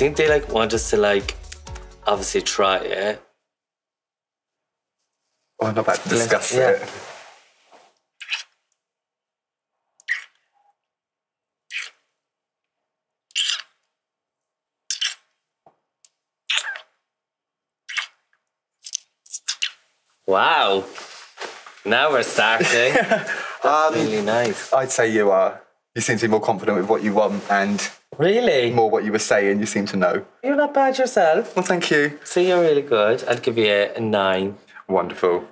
think they like want us to like obviously try it. Well, not that disgusting. Yeah. Wow. Now we're starting. Really nice. I'd say you are. You seem to be more confident with what you want and really more what you were saying. You seem to know. You're not bad yourself. Well, thank you. So you're really good. I'd give you a 9. Wonderful.